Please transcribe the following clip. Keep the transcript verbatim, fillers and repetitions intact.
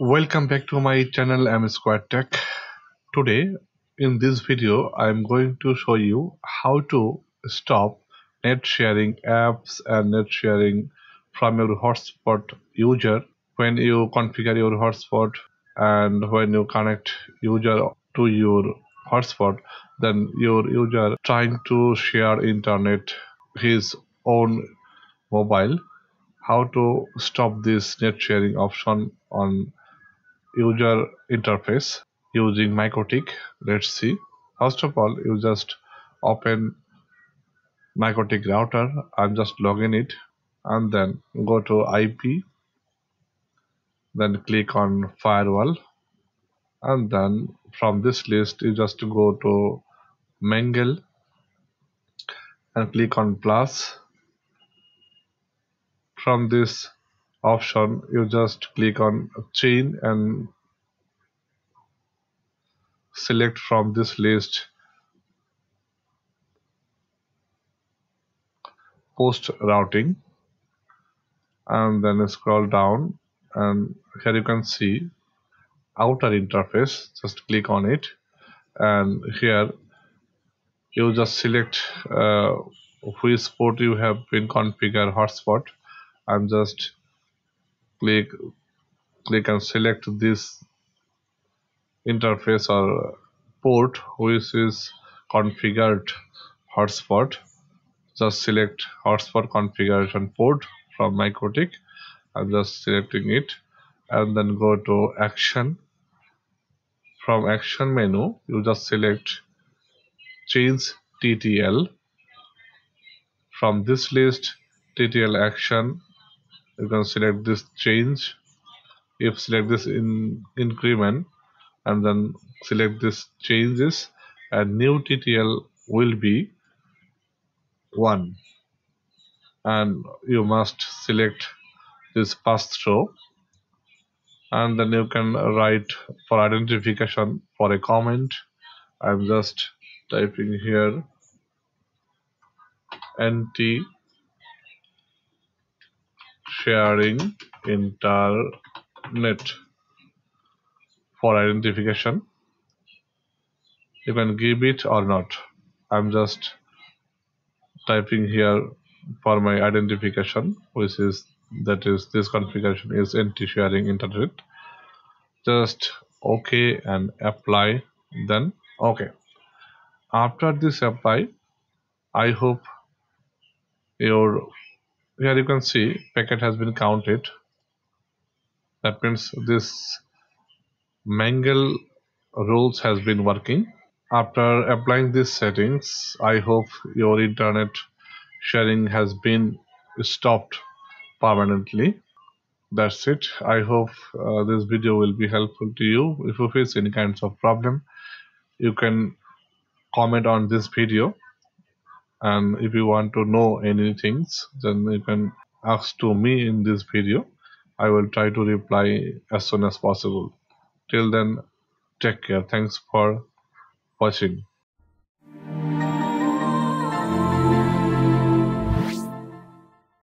Welcome back to my channel Msquare Tech. Today in this video I'm going to show you how to stop net sharing apps and net sharing from your hotspot user when you configure your hotspot, and when you connect user to your hotspot, then your user trying to share internet his own mobile. How to stop this net sharing option on user interface using Mikrotik? Let's see. First of all, you just open Mikrotik router. I'm just logging it, and then go to I P, then click on firewall, and then from this list you just go to Mangle and click on plus. From this option you just click on chain and select from this list post routing, and then scroll down, and here you can see outer interface. Just click on it, and here you just select uh, which port you have been configured hotspot. I'm just click click and select this interface or port which is configured hotspot. Just select hotspot configuration port from Mikrotik. I'm just selecting it, and then go to action. From action menu you just select change T T L. From this list T T L action you can select this change. If select this in increment, and then select this changes, and new T T L will be one, and you must select this pass-through, and then you can write for identification for a comment. I'm just typing here anti sharing internet for identification. You can give it or not. I'm just typing here for my identification, which is that is this configuration is anti sharing internet. Just OK and apply, then OK. After this apply, I hope your here you can see packet has been counted. That means this Mangle rules has been working. After applying these settings, I hope your internet sharing has been stopped permanently. That's it. I hope uh, this video will be helpful to you. If you face any kinds of problem, you can comment on this video. And if you want to know any things, then you can ask to me in this video. I will try to reply as soon as possible. Till then, take care. Thanks for watching.